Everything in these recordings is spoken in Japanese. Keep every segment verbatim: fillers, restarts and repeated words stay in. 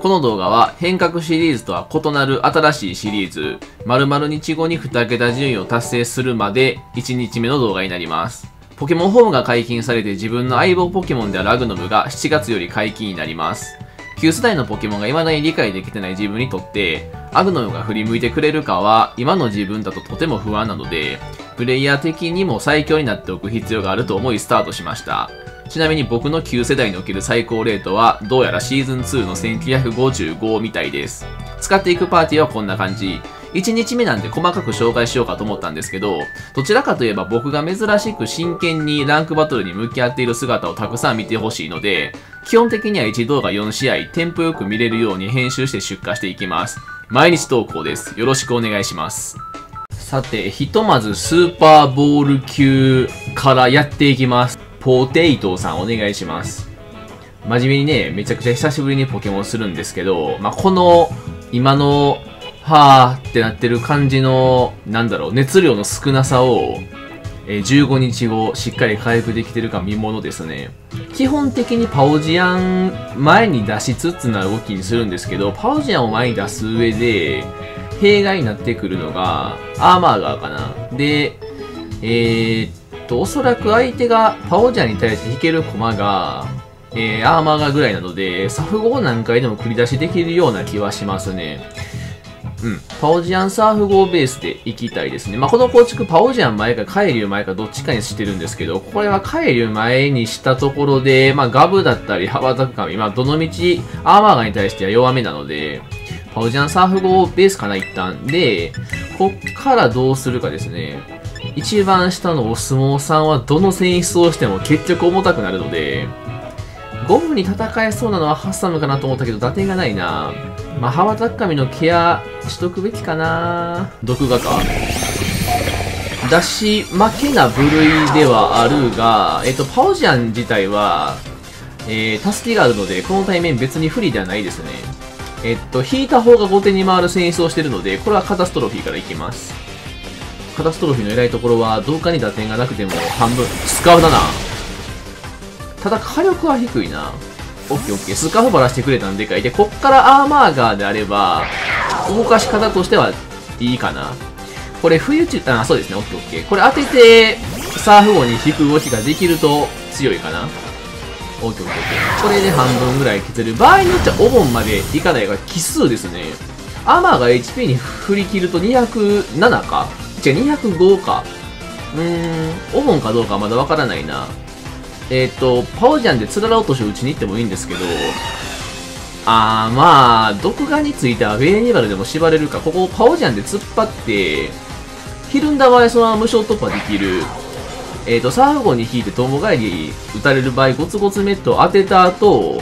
この動画は変革シリーズとは異なる新しいシリーズ、丸々にちごににけた順位を達成するまでいちにちめの動画になります。ポケモンホームが解禁されて自分の相棒ポケモンであるアグノムがしちがつより解禁になります。旧世代のポケモンが未だに理解できてない自分にとって、アグノムが振り向いてくれるかは今の自分だととても不安なので、プレイヤー的にも最強になっておく必要があると思いスタートしました。ちなみに僕の旧世代における最高レートはどうやらシーズンツーのせんきゅうひゃくごじゅうごみたいです。使っていくパーティーはこんな感じ。いちにちめなんで細かく紹介しようかと思ったんですけど、どちらかといえば僕が珍しく真剣にランクバトルに向き合っている姿をたくさん見てほしいので、基本的にはいち動画よん試合テンポよく見れるように編集して出荷していきます。毎日投稿です。よろしくお願いします。さて、ひとまずスーパーボール級からやっていきます。ポテイトーさんお願いします。真面目にね、めちゃくちゃ久しぶりにポケモンするんですけど、まあ、この今のはーってなってる感じの、なんだろう、熱量の少なさを、えー、じゅうごにちごしっかり回復できてるか見ものですね。基本的にパオジアン前に出しつつな動きにするんですけど、パオジアンを前に出す上で弊害になってくるのがアーマーガーかな。で、えー、っとおそらく相手がパオジアンに対して引ける駒が、えー、アーマーガーぐらいなので、サフごなんかでも繰り出しできるような気はしますね。うん、パオジアンサーフ号ベースでいきたいですね。まあ、この構築パオジアン前か海流前かどっちかにしてるんですけど、これは海流前にしたところで、まあ、ガブだったり羽ばたく神、まあ、どの道アーマーガーに対しては弱めなので、パオジアンサーフ号ベースかな一旦で、こっからどうするかですね。一番下のお相撲さんはどの選出をしても結局重たくなるので、ゴムに戦えそうなのはハッサムかなと思ったけど、打点がないな。まあ、羽ばたく神のケアしとくべきかな。毒画か。出し負けな部類ではあるが、えっと、パオジアン自体は、えー、助けがあるので、この対面別に不利ではないですね。えっと、引いた方が後手に回る選出をしているので、これはカタストロフィーからいきます。カタストロフィーの偉いところは、同化に打点がなくても半分、スカウだな。ただ火力は低いな。オッケーオッケー。スカフばらしてくれたんでかい。で、こっからアーマーガーであれば、動かし方としてはいいかな。これ、冬中、あ、そうですね。オッケーオッケー。これ当てて、サーフ号に引く動きができると強いかな。オッケーオッケーオッケー。これで半分ぐらい削る。場合によっちゃお盆までいかないが奇数ですね。アーマーが エイチピー に振り切るとにひゃくななか。違う、にひゃくごか。うーん、お盆かどうかはまだわからないな。えっと、パオジャンでつらら落としを打ちに行ってもいいんですけど、あー、まあ、毒牙についてはフェーニバルでも縛れるか、ここをパオジャンで突っ張って、ひるんだ場合そのまま無償突破できる。えっと、サーフ号に引いてトンボ返り打たれる場合、ゴツゴツメットを当てた後、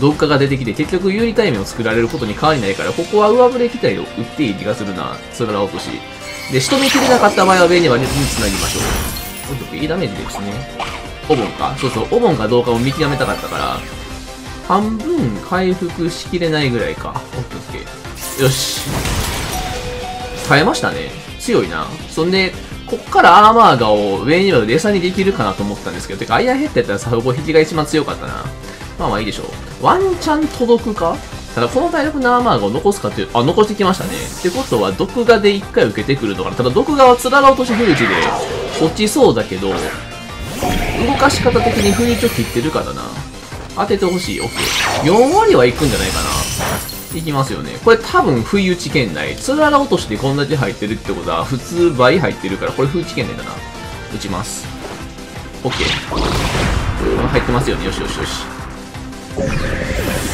毒牙が出てきて結局有利対面を作られることに変わりないから、ここは上振れ機体を打っていい気がするな、つらら落とし。で、仕留めきれなかった場合はフェーニバルにつなぎましょう。いいダメージですね。お盆か。そうそう、お盆かどうかを見極めたかったから、半分回復しきれないぐらいか。オッケーオッケー。よし。耐えましたね。強いな。そんで、こっからアーマーガをウェイニバルで餌にできるかなと思ったんですけど、てか、アイアンヘッドやったらサフゴ引きが一番強かったな。まあまあいいでしょう。ワンチャン届くか？ただ、この体力のアーマーガを残すかっていう、あ、残してきましたね。ってことは、毒画で一回受けてくるのかな。ただ、毒画はつらら落とし封じで、落ちそうだけど、動かし方的に不意打ちを切ってるからな。当ててほしい。OK。よん割はいくんじゃないかな。いきますよね。これ多分不意打ち圏内。つらら落としてこんだけ入ってるってことは、普通倍入ってるから、これ不意打ち圏内だな。打ちます。OK。入ってますよね。よしよしよし。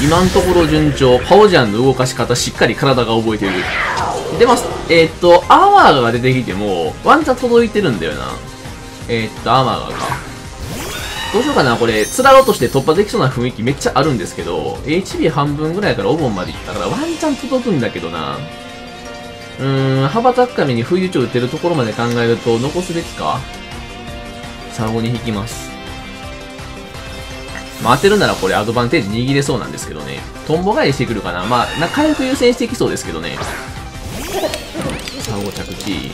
今のところ順調。パオジャンの動かし方、しっかり体が覚えてる。出ます。えー、っと、アーマーが出てきても、ワンチャン届いてるんだよな。えー、っと、アーマーガーか。どうしようかな、これ、つらろとして突破できそうな雰囲気めっちゃあるんですけど、エイチビー 半分ぐらいからお盆までいったから、ワンチャン届くんだけどな。うーん、羽ばたく神に不意打ちを打てるところまで考えると、残すべきか。サーゴに引きます。まあ、当てるならこれアドバンテージ握れそうなんですけどね。トンボ返りしてくるかな。まあ、な回復優先してきそうですけどね。サーゴ着地。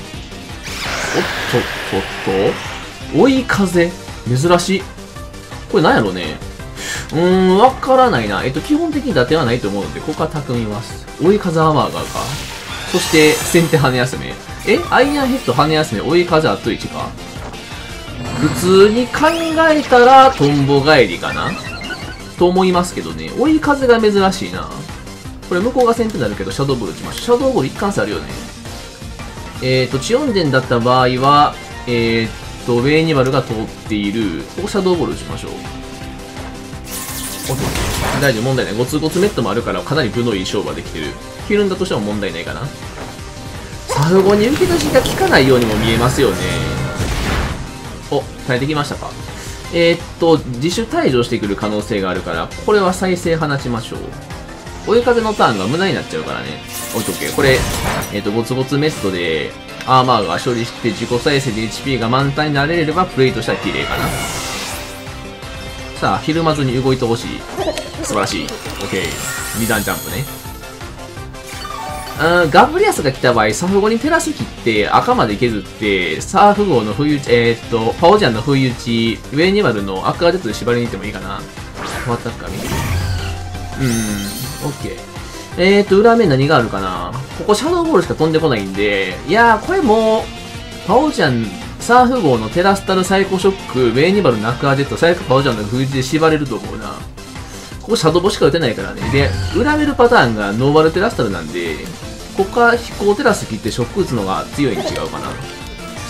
おっと、おっと。追い風珍しい。これなんやろね。うーん、わからないな。えっと、基本的に伊達はないと思うので、ここは匠ます。追い風アマーガーか。そして、先手羽休め。えアイアンヘッド羽休め、追い風あといちか。普通に考えたら、トンボ帰りかなと思いますけどね。追い風が珍しいな。これ、向こうが先手になるけど、シャドーボール打ちましょう。シャドーボール一貫性あるよね。えっと、チヨンデンだった場合は、えー、っと、ベーニバルが通っている。ここシャドーボール打ちましょう。大丈夫、問題ない。ゴツゴツメットもあるから、かなり分のいい勝負ができてる。ヒルンダとしても問題ないかな。最後に受け出しが効かないようにも見えますよね。お、耐えてきましたか。えー、っと、自主退場してくる可能性があるから、これは再生放ちましょう。追い風のターンが無駄になっちゃうからね。オッケー。これ、えー、っと、ゴツゴツメットで、アーマーが処理して自己再生で エイチピー が満タンになれれば、プレイとしては綺麗かな。さあ、ひるまずに動いてほしい。素晴らしい。OK。に段ジャンプね。うん、ガブリアスが来た場合、サフゴにテラス切って、赤まで削って、サーフ号の不意打ち、えー、っと、パオジャンの不意打ち、ウェーニマルのアクアジェットで縛りに行ってもいいかな。終わったか、見て。うん、OK。えー、っと、裏面何があるかな。ここ、シャドーボールしか飛んでこないんで、いやー、これも、パオジャン、サーフ号のテラスタルサイコショック、ベーニバルのアクアジェット、サイコパオジャンの封じで縛れると思うな。ここシャドボしか打てないからね。で、裏めるパターンがノーバルテラスタルなんで、ここから飛行テラス切ってショック打つのが強いに違うかな。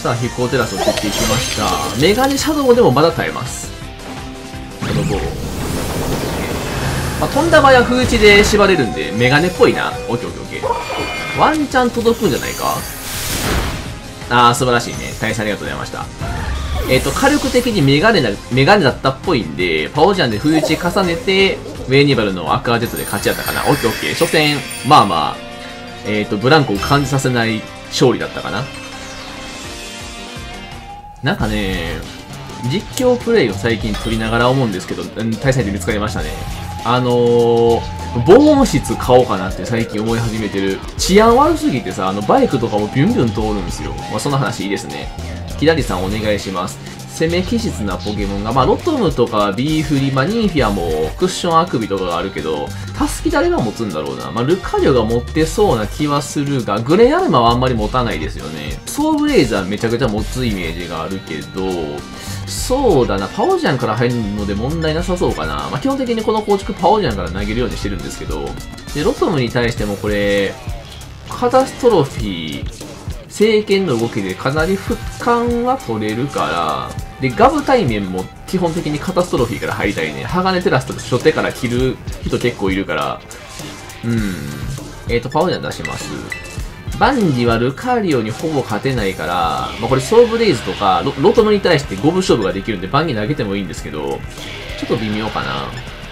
さあ、飛行テラスを切っていきました。メガネシャドボでもまだ耐えます。シャドボ。まあ、飛んだ場合は封じで縛れるんで、メガネっぽいな。オッケーオッケーオッケー。ワンチャン届くんじゃないか。あー、素晴らしいね。大変ありがとうございました。えっ、ー、と、火力的にメガネだ、メガネだったっぽいんで、パオジャンで不意打ち重ねて、ウェーニバルのアクアジェットで勝ちやったかな。オッケーオッケー。初戦、まあまあ、えっ、ー、と、ブランコを感じさせない勝利だったかな。なんかね、実況プレイを最近撮りながら思うんですけど、対戦で見つかりましたね。あのー、防音室買おうかなって最近思い始めてる。治安悪すぎてさ、あのバイクとかもビュンビュン通るんですよ。まあ、その話いいですね。左さんお願いします。攻め気質なポケモンが、まあ、ロトムとかビーフリ、まあ、ニーフィアもクッションあくびとかがあるけど、タスキ誰が持つんだろうな。まあ、ルカリオが持ってそうな気はするが、グレーアルマはあんまり持たないですよね。ソーブレイザーめちゃくちゃ持つイメージがあるけど、そうだな、パオジャンから入るので問題なさそうかな。まあ、基本的にこの構築パオジャンから投げるようにしてるんですけど、で、ロトムに対してもこれ、カタストロフィー、聖剣の動きでかなり俯瞰は取れるから、で、ガブ対面も基本的にカタストロフィーから入りたいね。鋼テラスと初手から切る人結構いるから、うん。えっと、パオジャン出します。バンジはルカリオにほぼ勝てないから、まあ、これソーブレイズとか ロ, ロトムに対して五分勝負ができるんでバンギ投げてもいいんですけど、ちょっと微妙かな。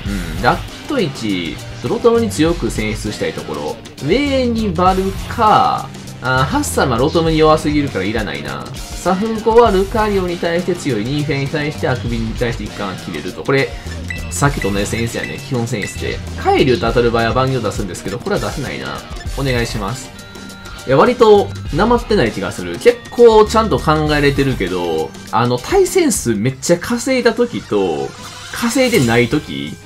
うん。ラットいち、ロトムに強く選出したいところ。ウェーニバルか、あハッサンはロトムに弱すぎるからいらないな。サフゴはルカリオに対して強い、ニーフェに対してアクビに対して一貫切れると。これ、さっきと同じ選出やね。基本選出で。海竜と当たる場合はバンギを出すんですけど、これは出せないな。お願いします。いや割となまってない気がする。結構ちゃんと考えれてるけど、あの対戦数めっちゃ稼いだ時と稼いでない時、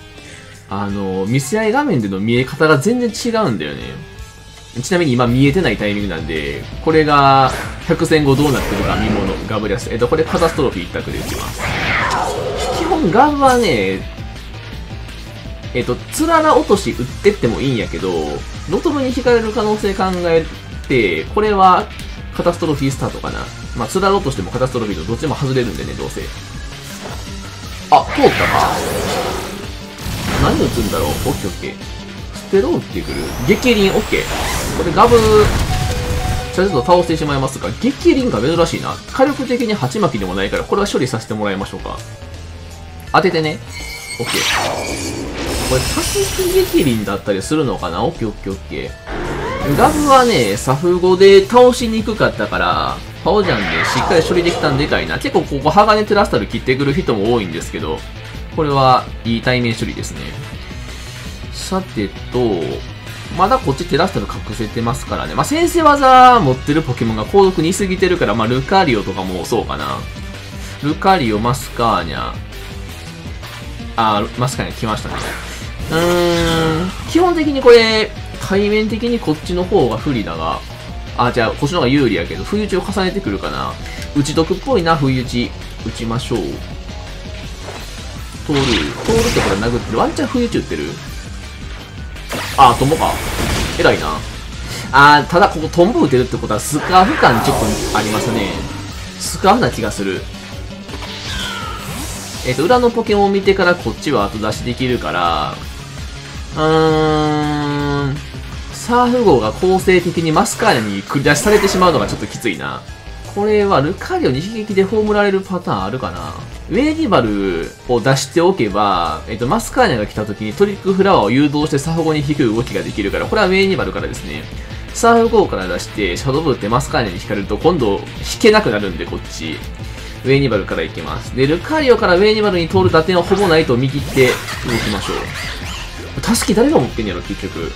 あの見せ合い画面での見え方が全然違うんだよね。ちなみに今見えてないタイミングなんで、これがひゃく戦後どうなってるか見もの。ガブリアス、えっとこれカタストロフィー一択で打ちます。基本ガブはね、えっとつらら落とし打ってってもいいんやけど、ロトムに引かれる可能性考える、これはカタストロフィースタートかな。まあ、つらろうとしてもカタストロフィーとどっちも外れるんでね、どうせ。あ、通ったか。何打つんだろう。オッケーオッケー。ステローってくる。激輪、オッケー。これガブー、ちょっと倒してしまいますが、激輪が珍しいな。火力的に鉢巻きでもないから、これは処理させてもらいましょうか。当ててね。オッケー。これ、タスキ激輪だったりするのかな。オッケーオッケーオッケー。ガブはね、サフゴで倒しにくかったから、パオジャンでしっかり処理できたんでかいな。結構ここ、鋼テラスタル切ってくる人も多いんですけど、これはいい対面処理ですね。さてと、まだこっちテラスタル隠せてますからね。まあ、先制技持ってるポケモンが後続に過ぎてるから、まあ、ルカリオとかもそうかな。ルカリオ、マスカーニャ、あー、マスカに来ましたね。うーん、基本的にこれ、対面的にこっちの方が不利だが、あ、じゃあ、こっちの方が有利やけど、不意打ちを重ねてくるかな。打ち得っぽいな、不意打ち。打ちましょう。通る。通るってこれ殴ってる。ワンチャン不意打ち打ってる。あー、トンボか。偉いな。あー、ただここトンボ打てるってことは、スカーフ感ちょっとありますね。スカーフな気がする。えっと、裏のポケモンを見てからこっちは後出しできるから、うーん、サーフ号が構成的にマスカーニャに繰り出しされてしまうのがちょっときついな。これはルカリオに悲劇で葬られるパターンあるかな。ウェーニバルを出しておけば、えっと、マスカーニャが来た時にトリックフラワーを誘導してサーフ号に引く動きができるから、これはウェーニバルからですね。サーフ号から出して、シャドウブーってマスカーニャに引かれると今度引けなくなるんで、こっち。ウェーニバルから行きます。で、ルカリオからウェーニバルに通る打点はほぼないと見切って動きましょう。確か誰が持ってんやろ、結局。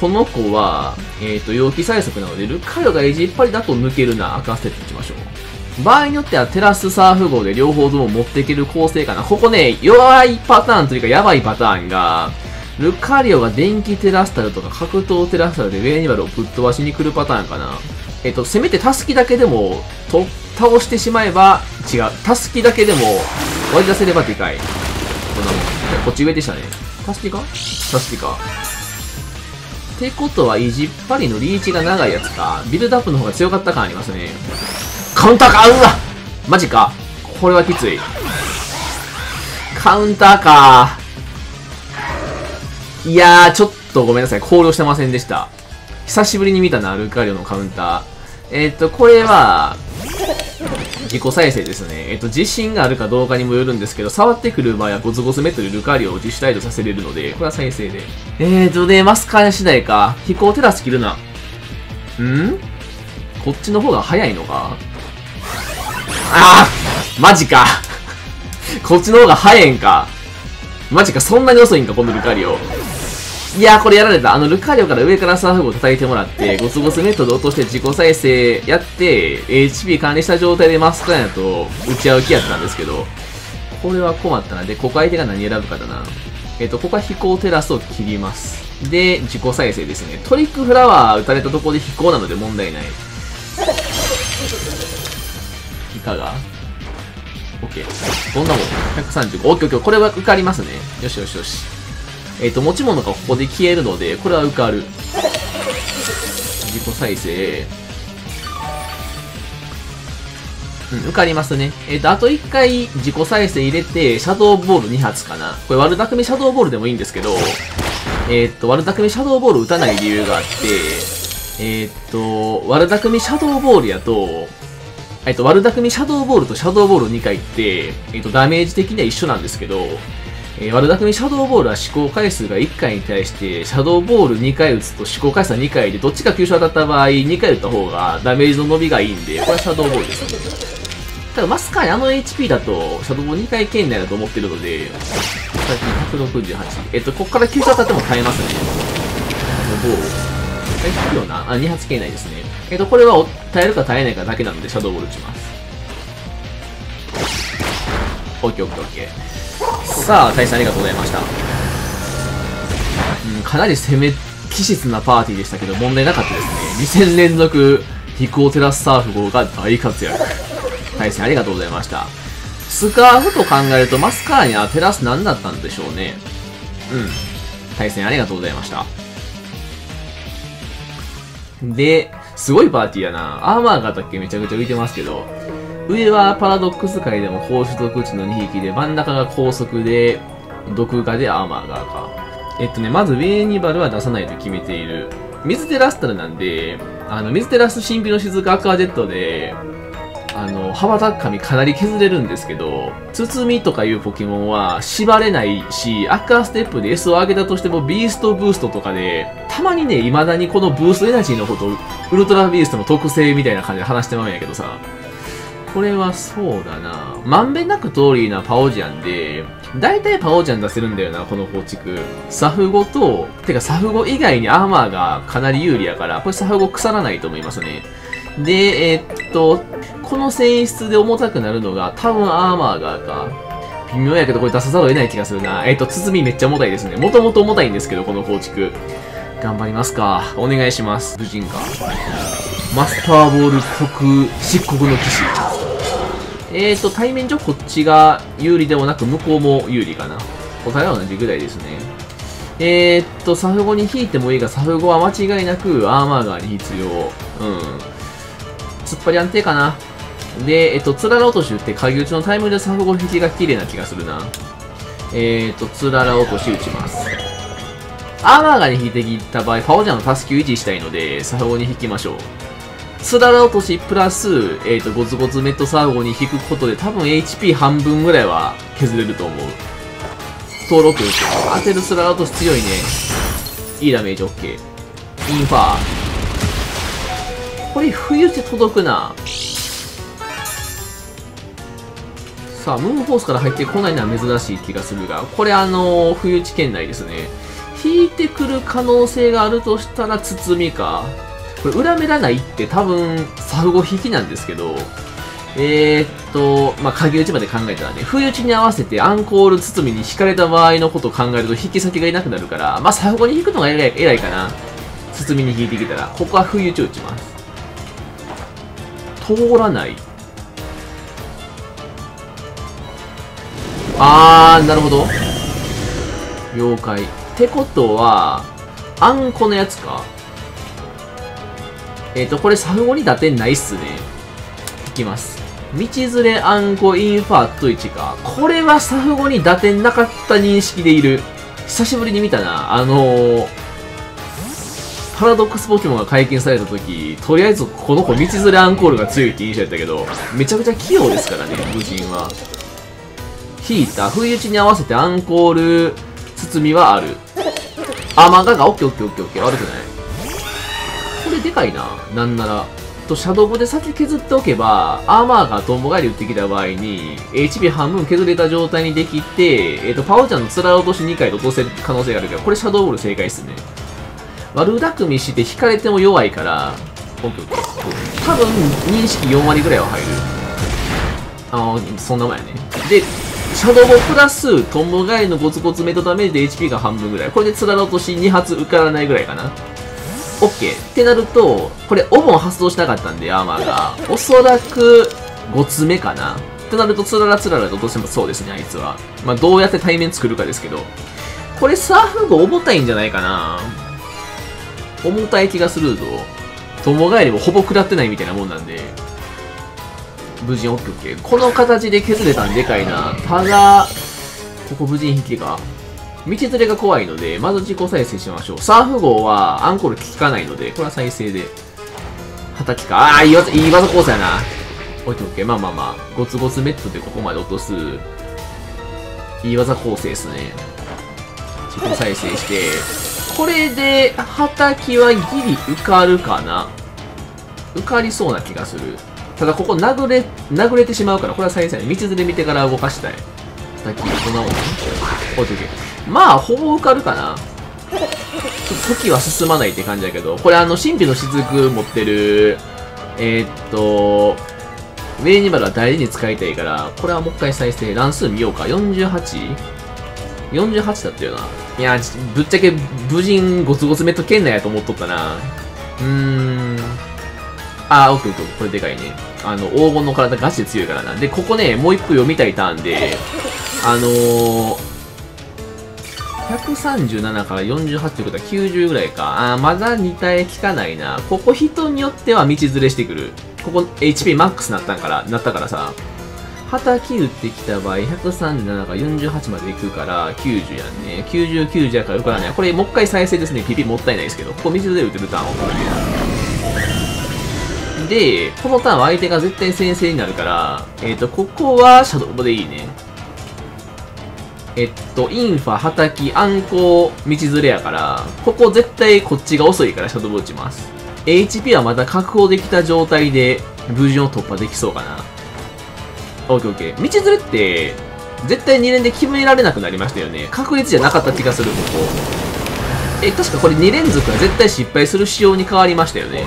この子は、えっと、陽気最速なので、ルカリオが意地いっぱいだと抜けるな、赤ステップ行きましょう。場合によってはテラスサーフ号で両方とも持っていける構成かな。ここね、弱いパターンというか、やばいパターンが、ルカリオが電気テラスタルとか格闘テラスタルでウェーニバルをぶっ飛ばしに来るパターンかな。えっと、せめてタスキだけでも、と、倒してしまえば、違う。タスキだけでも、割り出せればでかい。こんなもん。こっち上でしたね。タスキか？タスキか。ってことは、意地っぱりのリーチが長いやつか。ビルドアップの方が強かった感ありますね。カウンターか！うわ！マジか。これはきつい。カウンターか。いやー、ちょっとごめんなさい。考慮してませんでした。久しぶりに見たな、ルカリオのカウンター。えっと、これは、自己再生ですね。えっと、自信があるかどうかにもよるんですけど、触ってくる場合はゴツゴツメトルルカリオを自主退場させれるので、これは再生で。えっとね、マスカーニャ次第か。飛行テラス切るな。ん？こっちの方が早いのか？あー！マジか！こっちの方が早いんか。マジか、そんなに遅いんか、このルカリオ。いやー、これやられた。あの、ルカリオから上からサーフを叩いてもらって、ゴツゴツネットで落として自己再生やって、エイチピー 管理した状態でマスカーニャと打ち合う気やったんですけど、これは困ったな。で、ここ相手が何選ぶかだな。えっと、ここは飛行テラスを切ります。で、自己再生ですね。トリックフラワー打たれたところで飛行なので問題ない。いかが？ OK。どんなもん ?ひゃくさんじゅうご。OK、OK。これは受かりますね。よしよしよし。えっと、持ち物がここで消えるので、これは受かる。自己再生。うん、受かりますね。えっと、あといっかい自己再生入れて、シャドーボールに発かな。これ、悪巧みシャドーボールでもいいんですけど、えっと、悪巧みシャドーボール打たない理由があって、えっと、悪巧みシャドーボールやと、えっと、悪巧みシャドーボールとシャドーボールにかいって、えっと、ダメージ的には一緒なんですけど、えー、悪巧みシャドーボールは試行回数がいっかいに対して、シャドーボールにかい打つと試行回数はにかいで、どっちか吸収当たった場合、にかい打った方がダメージの伸びがいいんで、これはシャドーボールですね。ただ、マスカーにあの エイチピー だと、シャドーボールにかい圏内だと思ってるので、ひゃくろくじゅうはち。えっと、こっから吸収当たっても耐えますね。ボール。耐えるような、あ、に発圏内ですね。えっと、これは耐えるか耐えないかだけなので、シャドーボール打ちます。オーケーオーケーオーケー。さあ、対戦ありがとうございました。うん、かなり攻め、気質なパーティーでしたけど、問題なかったですね。に戦連続、飛行テラスサーフ号が大活躍。対戦ありがとうございました。スカーフと考えると、マスカーニャ、テラス何だったんでしょうね。うん。対戦ありがとうございました。で、すごいパーティーやな。アーマーがだっけめちゃくちゃ浮いてますけど、上はパラドックス界でも高種毒値のにひきで、真ん中が高速で、毒画でアーマーガーか。えっとね、まずウェーニバルは出さないと決めている。水テラスタルなんで、あの、水テラス神秘の雫アクアジェットで、あの、羽ばたく髪かなり削れるんですけど、包みとかいうポケモンは縛れないし、アクアステップで S を上げたとしてもビーストブーストとかで、たまにね、未だにこのブーストエナジーのことを、ウルトラビーストの特性みたいな感じで話してまうんやけどさ、これはそうだな。まんべんなく通りなパオジアンで、だいたいパオジアン出せるんだよな、この構築。サフゴと、てかサフゴ以外にアーマーがかなり有利やから、これサフゴ腐らないと思いますね。で、えー、っと、この選出で重たくなるのが、多分アーマーガーか。微妙やけどこれ出さざるを得ない気がするな。えっと、鼓めっちゃ重たいですね。もともと重たいんですけど、この構築。頑張りますか。お願いします。武人か。マスターボール国、漆黒の騎士。えっと、対面上こっちが有利でもなく、向こうも有利かな。答えは同じぐらいですね。えっと、サフゴに引いてもいいが、サフゴは間違いなくアーマーガーに必要。うん。突っ張り安定かな。で、えっと、つらら落とし打って、鍵打ちのタイムでサフゴ引きが綺麗な気がするな。えー、っと、つらら落とし打ちます。アーマーガーに引いてきた場合、ファオジャンのタスキを維持したいので、サフゴに引きましょう。つらら落としプラス、えー、っと、ゴツゴツメットサフゴに引くことで、多分 エイチピー 半分ぐらいは削れると思う。登録当てるつらら落とし強いね。いいダメージ OK。インファー。これ、冬打ち届くな。さあ、ムーンフォースから入ってこないのは珍しい気がするが、これあのー、冬打ち圏内ですね。引いてくる可能性があるとしたら、包みか。これ、裏目らないって多分、サフゴ引きなんですけど、えー、っと、まあ、鍵打ちまで考えたらね、冬打ちに合わせてアンコール包みに引かれた場合のことを考えると、引き先がいなくなるから、まあ、サフゴに引くのが偉い、偉いかな。包みに引いてきたら、ここは冬打ちを打ちます。通らない。あー、なるほど。了解。ってことは、あんこのやつか。えっと、これ、サフゴに打点ないっすね。いきます。道連れ、あんこ、インファートいちか。これはサフゴに打点なかった認識でいる。久しぶりに見たな。あのー、パラドックスポケモンが解禁されたとき、とりあえずこの子、道連れアンコールが強いって印象やったけど、めちゃくちゃ器用ですからね、武人は。引いた。不意打ちに合わせてアンコール包みはある。あ、漫画がオッケーオッケーオッケーオッケー。悪くない。これでかいな。なんなら。と、シャドウボで先削っておけば、アーマーがトンボ返り打ってきた場合に、エイチピー 半分削れた状態にできて、えっ、ー、と、パオちゃんのつら落としにかい落とせる可能性があるけど、これシャドウボール正解っすね。悪巧みして引かれても弱いから、オッケーオッケー。多分、認識よん割ぐらいは入る。あー、そんなもんやね。で、シャドウボプラス、トンボ返りのゴツゴツメとダメージで エイチピー が半分ぐらい。これでつらら落としに発受からないぐらいかな。OK。ってなると、これオボン発動しなかったんで、アーマーが。おそらく、ごつ目かな。ってなると、つららつららとどうしてもそうですね、あいつは。まあ、どうやって対面作るかですけど。これ、サーフ号重たいんじゃないかな。重たい気がするぞ。トンボ返りもほぼ食らってないみたいなもんなんで。武人オッケー。この形で削れたんでかいな。ただ、ここ武人引きか。道連れが怖いので、まず自己再生しましょう。サーフ号はアンコール効かないので、これは再生で。叩きか。ああ、いい技、いい技構成やな。オッケーオッケー。まあまあまあ。ゴツゴツメットでここまで落とす。いい技構成ですね。自己再生して。これで、叩きはギリ受かるかな。受かりそうな気がする。ただここ殴れ、殴れてしまうから、これは再生。道連れ見てから動かしたい。さっき、こんなもん。おいとけ。まあ、ほぼ受かるかな。時は進まないって感じだけど、これあの、神秘の雫持ってる、えー、っと、ウェイニバルは大事に使いたいから、これはもう一回再生。乱数見ようか。よんじゅうはち？ よんじゅうはち だったよな。いや、ぶっちゃけ、武人ゴツゴツメット圏内やと思っとったな。うーん。あー、オッケーオッケー。これでかいね。あの、黄金の体ガチで強いからな。で、ここね、もう一個読みたいターンで、あのー、ひゃくさんじゅうななからよんじゅうはちってことはきゅうじゅうぐらいか。あー、まだに体効かないな。ここ人によっては道連れしてくる。ここ エイチピー マックスなったから、なったからさ。叩き打ってきた場合、ひゃくさんじゅうななからよんじゅうはちまで行くから、きゅうじゅうやんね。きゅうじゅう、きゅうじゅうやからよからない。これもう一回再生ですね。ピーピー もったいないですけど。ここ道連れ打てるターンを送るね。で、このターンは相手が絶対先制になるから、えっ、ー、と、ここはシャドウボでいいね。えっと、インファ、はたき、アンコ、道連れやから、ここ絶対こっちが遅いからシャドウボ打ちます。エイチピー はまだ確保できた状態で、武人を突破できそうかな。オッケーオッケー。道連れって、絶対に連で決められなくなりましたよね。確率じゃなかった気がする、ここ。え、確かこれに連続は絶対失敗する仕様に変わりましたよね。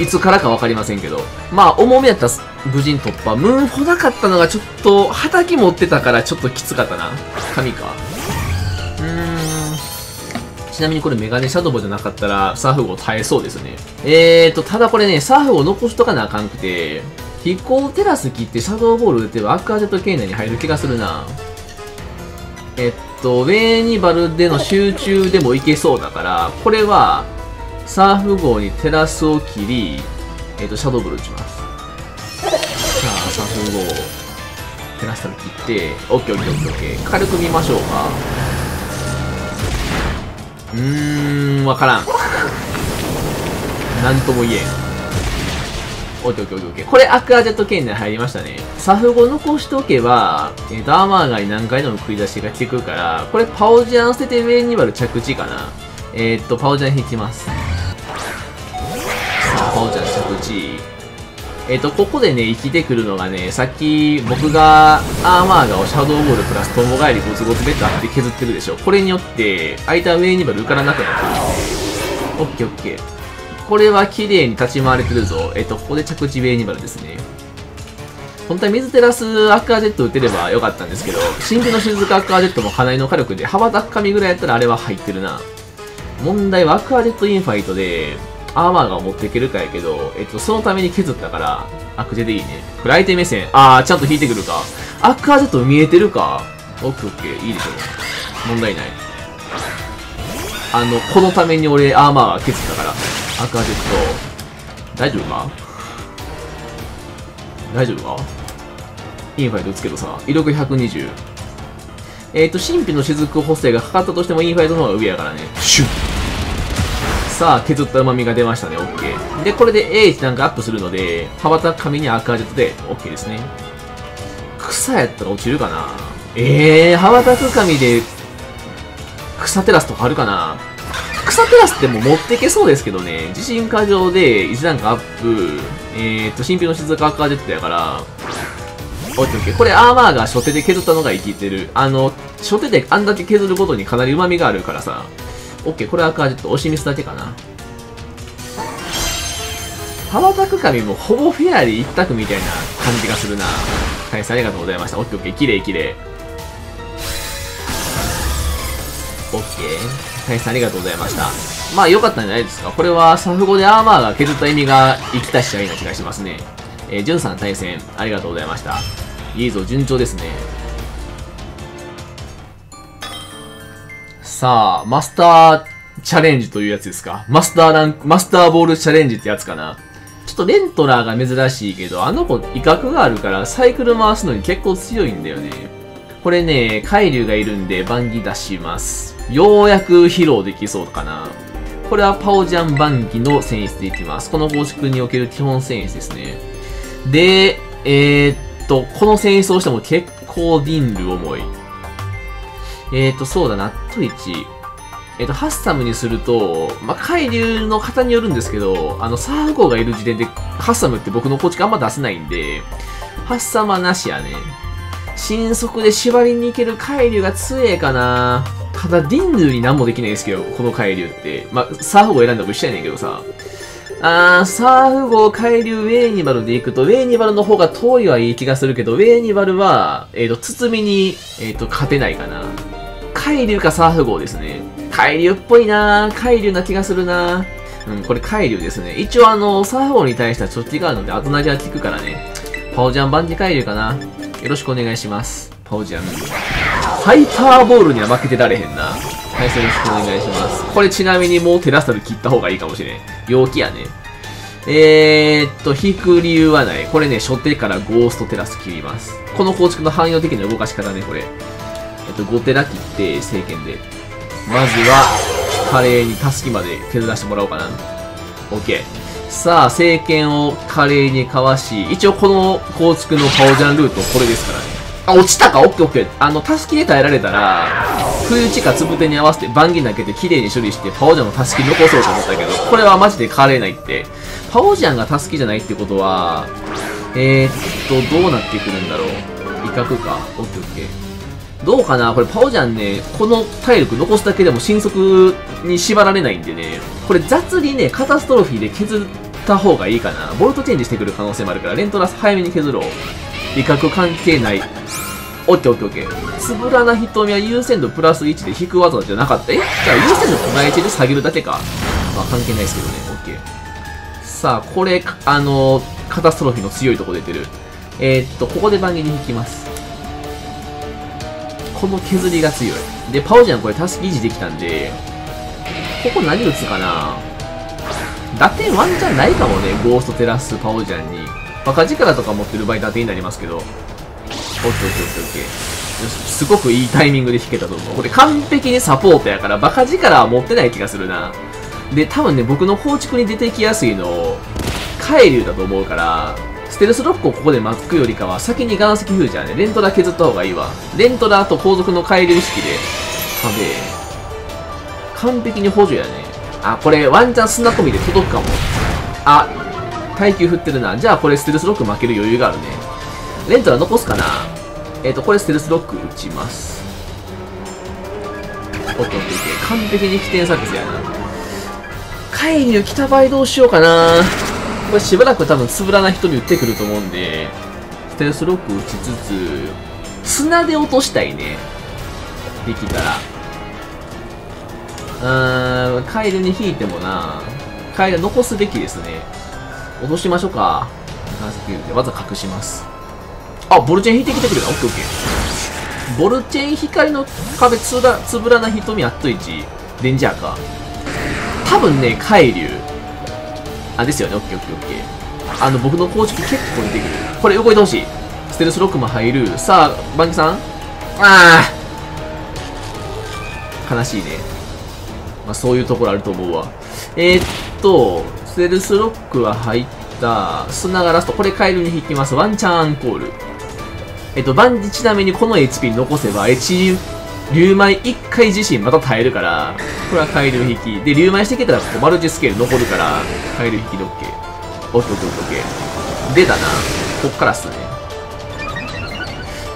いつからか分かりませんけど、まあ重めやったら無人突破。ムーンほなかったのがちょっと畑持ってたからちょっときつかったな。神か。うーん、ちなみにこれメガネシャドボじゃなかったらサーフ号耐えそうですね。えーとただこれね、サーフ号残しとかなあかんくて、飛行テラス切ってシャドーボール打てばアクアジェット圏内に入る気がするな。えっとウェーニバルでの集中でもいけそうだから、これはサーフ号にテラスを切り、えっとシャドーボール打ちます。さあサーフ号テラスから切って オーケーオーケーオーケーオーケー 軽く見ましょうか。うーん、わからん、なんとも言えん。オッケーオッケーオッケー。これアクアジェット圏内入りましたね。サフ後残しておけば、えー、ダーマーガイ何回でも繰り出しが来てくるから、これパオジアン捨ててウェーニバル着地かな。えー、っと、パオジアン引きます。さあ、パオジアン着地。えー、っと、ここでね、生きてくるのがね、さっき僕がアーマーガをシャドウボールプラストンボ返りゴツゴツベッドあって削ってるでしょ。これによって、空いたウェーニバル受からなくなってる。オッケーオッケー。これは綺麗に立ち回れてるぞ。えっと、ここで着地ウェーニバルですね。本当は水テラスアクアジェット打てればよかったんですけど、真空の静かアクアジェットも花井の火力で羽ばたく神ぐらいやったらあれは入ってるな。問題はアクアジェットインファイトでアーマーガを持っていけるかやけど、えっと、そのために削ったから、アクジェでいいね。暗相手目線。あー、ちゃんと引いてくるか。アクアジェット見えてるか。オッケーオッケー、いいでしょう。問題ない。あの、このために俺アーマーガ削ったから。アクアジェット大丈夫か大丈夫かインファイト打つけどさ、威力ひゃくにじゅう。えっ、ー、と神秘の雫補正がかかったとしてもインファイトの方が上やからね。シュッ。さあ削った旨みが出ましたね。オッケーで、これで エーいち なんかアップするので、羽ばたく紙にアクアジェットで OK ですね。草やったら落ちるかな。えー、羽ばたく紙で草テラスとかあるかな。草テラスってもう持っていけそうですけどね、自信過剰でいち段階アップ、えー、っと、神秘の静かアクアジェットやから、オッケーオッケー。これアーマーが初手で削ったのが生きてる。あの、初手であんだけ削るごとにかなり旨味があるからさ、オッケー、これアクアジェット押しミスだけかな。羽ばたく神もほぼフェアリー一択みたいな感じがするな。大変ありがとうございました。オッケーオッケー、きれいきれい。オッケー。大変ありがとうございました。まあ良かったんじゃないですか。これはサフ後でアーマーが削った意味が生きた試合な気がしますね。えー、ジュンさん対戦ありがとうございました。いいぞ、順調ですね。さあ、マスターチャレンジというやつですか。マスターランク、マスターボールチャレンジってやつかな。ちょっとレントラーが珍しいけど、あの子威嚇があるからサイクル回すのに結構強いんだよね。これね、海竜がいるんでバンギ出します。ようやく披露できそうかな。これはパオジャンバンギの選出でいきます。この公式における基本選出ですね。で、えー、っと、この選出をしても結構ディンル重い。えー、っと、そうだな、ナットイチ。えー、っと、ハッサムにすると、まあ、海流の方によるんですけど、あの、サーフ号がいる時点で、ハッサムって僕の公式あんま出せないんで、ハッサムはなしやね。新速で縛りに行ける海流が強えかな。ただ、ディンヌに何もできないですけど、この海流って。まあ、サーフ号選んだも一緒やねんけどさ。あー、サーフ号、海流、ウェーニバルで行くと、ウェーニバルの方が遠いはいい気がするけど、ウェーニバルは、えっと、包みに、えっと、勝てないかな。海流かサーフ号ですね。海流っぽいなー。海流な気がするなー。うん、これ海流ですね。一応あの、サーフ号に対してはちょっと違うので、後なじは効くからね。パオジャンバンギ海流かな。よろしくお願いします。パオジャン。ハイパーボールには負けてられへんな。はい、それよろしくお願いします。これちなみにもうテラスタル切った方がいいかもしれん。陽気やね。えーっと、引く理由はない。これね、初手からゴーストテラス切ります。この構築の汎用的な動かし方ね、これ。えっと、ごテラ切って、聖剣で。まずは、華麗にタスキまで削らせてもらおうかな。OK。さあ、聖剣を華麗にかわし、一応この構築のパオジャンルート、これですからね。あ、落ちたか。オッケーオッケー。あの、タスキで耐えられたら、冬打ちかつぶ手に合わせてバンギ投げて綺麗に処理して、パオジャンのタスキ残そうと思ったけど、これはマジで狩れないって。パオジャンがタスキじゃないってことは、えー、っと、どうなってくるんだろう。威嚇か。オッケーオッケー。どうかなこれパオジャンね、この体力残すだけでも神速に縛られないんでね。これ雑にね、カタストロフィーで削った方がいいかな。ボルトチェンジしてくる可能性もあるから、レントラス早めに削ろう。威嚇関係ない。オッケーオッケーオッケー。つぶらな瞳は優先度プラスいちで引く技じゃなかった。えじゃあ優先度プラスいちで下げるだけか。まあ関係ないですけどね。オッケー。さあ、これ、あのー、カタストロフィーの強いとこ出てる。えー、っと、ここで番切りに引きます。この削りが強い。で、パオジャンこれタスキ維持できたんで、ここ何打つかな。打点ワンじゃないかもね、ゴーストテラスパオジャンに。バカ力とか持ってる場合打点になりますけど。オッケーオッケーオッケーオッケー。すごくいいタイミングで引けたと思う。これ完璧にサポートやから、バカ力は持ってない気がするな。で、多分ね、僕の構築に出てきやすいの、海流だと思うから、ステルスロックをここで巻くよりかは、先に岩石フュージャーね、レントラ削った方がいいわ。レントラと後続の海流意識で、壁。完璧に補助やね。あ、これワンチャン砂込みで届くかも。あ、耐久振ってるな。じゃあこれステルスロック負ける余裕があるね。レントラ残すかな。えっ、ー、と、これステルスロック打ちます。おっとっといて、完璧に起点作戦やな。海流来た場合どうしようかな。これしばらく多分つぶらな瞳打ってくると思うんで、ステルスロック打ちつつ、砂で落としたいね。できたら。うーん、カエルに引いてもな、カエル残すべきですね。落としましょうか。わざ隠します。あ、ボルチェン引いてきてくれた。オッケーオッケー。ボルチェン光の壁つら、つぶらな瞳あっといち。レンジャーか。多分ね、海流。あ、ですよね。オッケーオッケーオッケー。あの、僕の構築結構出てくる。これ動いてほしい。ステルスロックも入る。さあ、バンギさん。あー。悲しいね。まあそういうところあると思うわ。えー、っと、ステルスロックは入った、砂がラスト、これカエルに引きます。ワンチャンアンコール。えっと、バンジちなみにこの エイチピー 残せば、エイチピー、リュウマイいっかい自身また耐えるから、これはカエル引き。で、リュウマイしてきたらここマルチスケール残るから、カエル引きで OK。オッケーオッケーオッケー。でだな、こっからっすね。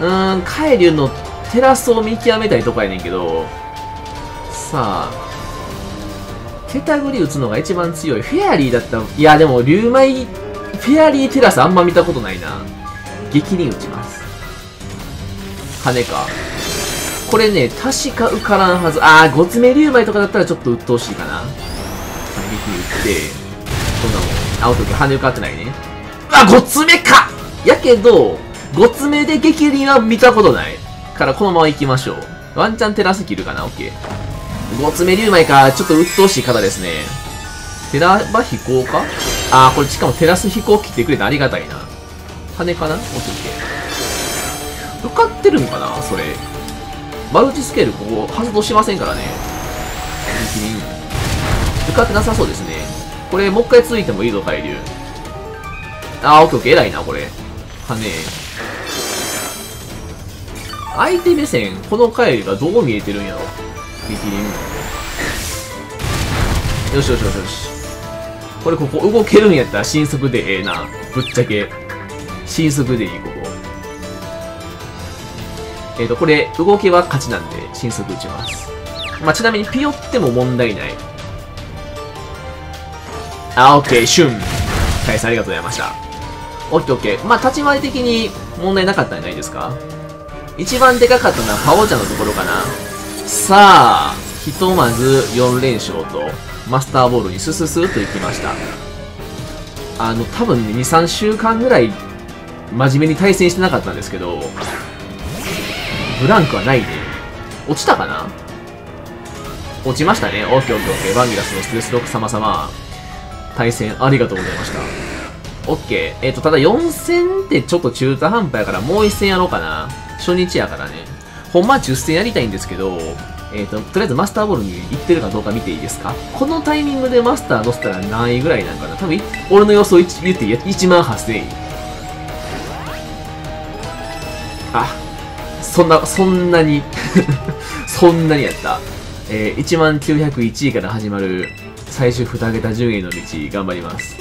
うーん、カエルのテラスを見極めたいとこやねんけど、さあ、手たぐり打つのが一番強い。フェアリーだったら、いやでも、リュウマイ、フェアリーテラスあんま見たことないな。激に打ちます。羽か。これね、確か受からんはず。あー、ごつめリュウマイとかだったらちょっと鬱陶しいかな。激に打って、こんなもん。あ、おとき、羽受かってないね。あ、ごつめかやけど、ごつめで激には見たことない。から、このまま行きましょう。ワンチャンテラス切るかな、オッケー。ごつめリュウマイか。ちょっと鬱陶しい方ですね。テラバ飛行かあー、これしかもテラス飛行切ってくれてありがたいな。羽かな落ちて。受かってるんかなそれ。マルチスケールここ発動しませんからね。受かってなさそうですね。これもう一回続いてもいいぞ、海流。あー、オッケーオッケー。偉いな、これ。羽。相手目線、この海流がどう見えてるんやろ。よしよしよしよし。これここ動けるんやったら新速でええな。ぶっちゃけ。新速でいい、ここ。えっ、ー、と、これ、動けは勝ちなんで、新速打ちます。まあ、ちなみに、ピヨっても問題ない。あ、オッケー、シュン。返すありがとうございました。オッケーオッケー。まあ、立ち回り的に問題なかったんじゃないですか。一番でかかったのは、パオちゃんのところかな。さあ、ひとまずよん連勝と、マスターボールにスススッといきました。あの、多分ね、に、さんしゅうかんぐらい、真面目に対戦してなかったんですけど、ブランクはないね。落ちたかな？落ちましたね。オッケーオッケーオッケー。バンギラスのステルスロック様々、対戦ありがとうございました。オッケー。えっと、ただよん戦ってちょっと中途半端やから、もういち戦やろうかな。初日やからね。ほんまはじゅっ戦やりたいんですけど、えっと、とりあえずマスターボールに行ってるかどうか見ていいですか？このタイミングでマスター乗せたら何位ぐらいなんかな？多分、俺の予想言っていちまんはっせんい。あ、そんな、そんなに、そんなにやった。えー、いちまんきゅうひゃくいちいから始まる最終に桁順位の道、頑張ります。